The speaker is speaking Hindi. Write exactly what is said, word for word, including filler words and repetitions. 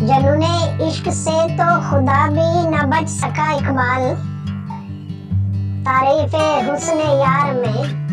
जुनूने इश्क से तो खुदा भी न बच सका इकबाल, तारीफ़े हुस्न यार में